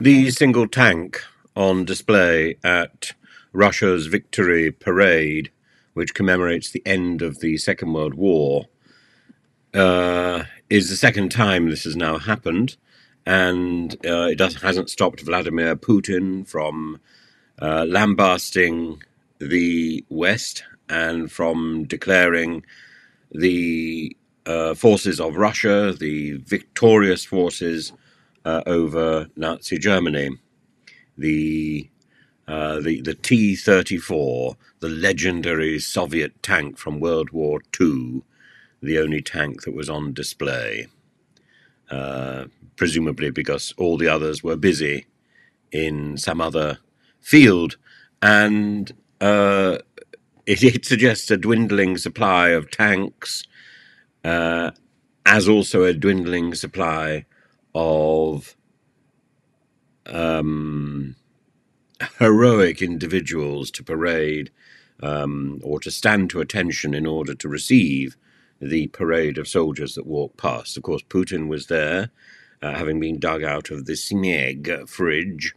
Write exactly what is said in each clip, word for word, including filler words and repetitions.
The single tank on display at Russia's Victory Parade, which commemorates the end of the Second World War, uh, is the second time this has now happened, and uh, it does, hasn't stopped Vladimir Putin from uh, lambasting the West and from declaring the uh, forces of Russia, the victorious forces uh, over Nazi Germany. The Uh, the, the T thirty-four, the legendary Soviet tank from World War Two, the only tank that was on display, uh, presumably because all the others were busy in some other field. And uh, it, it suggests a dwindling supply of tanks, uh, as also a dwindling supply of Um, heroic individuals to parade um, or to stand to attention in order to receive the parade of soldiers that walk past. Of course, Putin was there, uh, having been dug out of the Smeg fridge,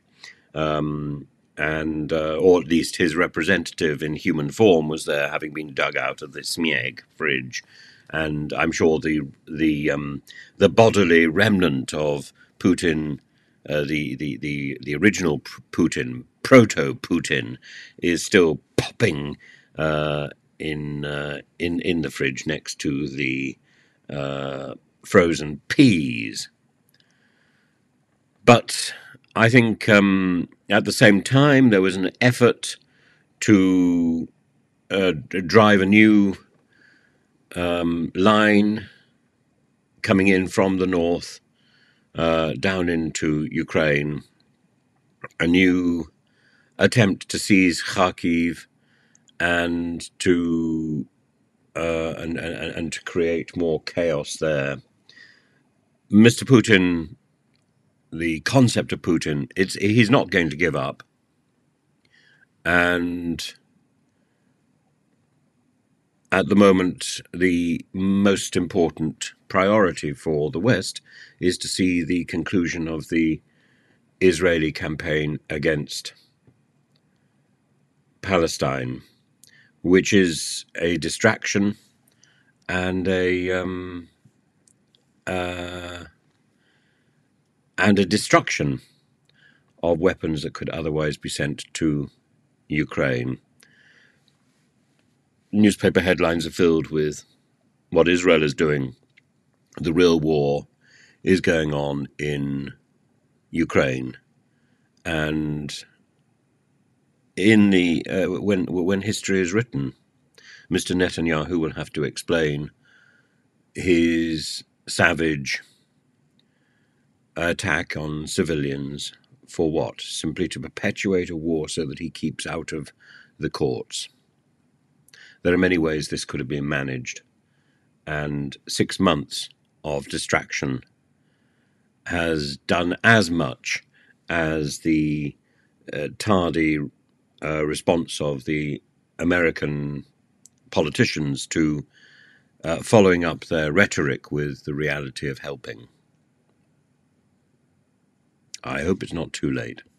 um, and uh, or at least his representative in human form was there, having been dug out of the Smeg fridge. And I'm sure the the um, the bodily remnant of Putin, Uh, the, the, the, the original Putin, proto-Putin, is still popping uh, in, uh, in, in the fridge next to the uh, frozen peas. But I think um, at the same time there was an effort to uh, drive a new um, line coming in from the north, Uh, down into Ukraine, a new attempt to seize Kharkiv and to uh, and, and and to create more chaos there. Mister Putin, the concept of Putin, it's he's not going to give up, and at the moment, the most important priority for the West is to see the conclusion of the Israeli campaign against Palestine, which is a distraction and a um, uh, and a destruction of weapons that could otherwise be sent to Ukraine. Newspaper headlines are filled with what Israel is doing. The real war is going on in Ukraine, and in the uh, when when history is written, Mister Netanyahu will have to explain his savage attack on civilians for what? Simply to perpetuate a war so that he keeps out of the courts. There are many ways this could have been managed, and six months of distraction has done as much as the uh, tardy uh, response of the American politicians to uh, following up their rhetoric with the reality of helping. I hope it's not too late.